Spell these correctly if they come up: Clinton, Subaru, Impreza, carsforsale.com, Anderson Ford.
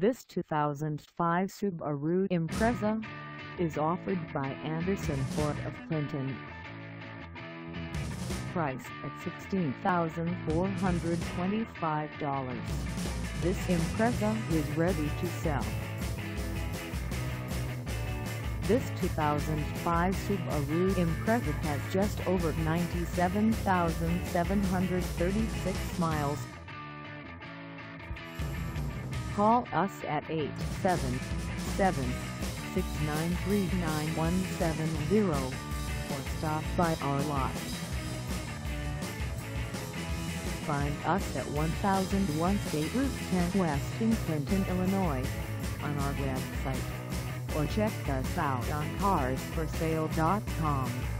This 2005 Subaru Impreza is offered by Anderson Ford of Clinton. Priced at $16,425, this Impreza is ready to sell. This 2005 Subaru Impreza has just over 97,736 miles. Call us at 877-693-9170 or stop by our lot. Find us at 1001 State Route 10 West in Clinton, Illinois, on our website, or check us out on carsforsale.com.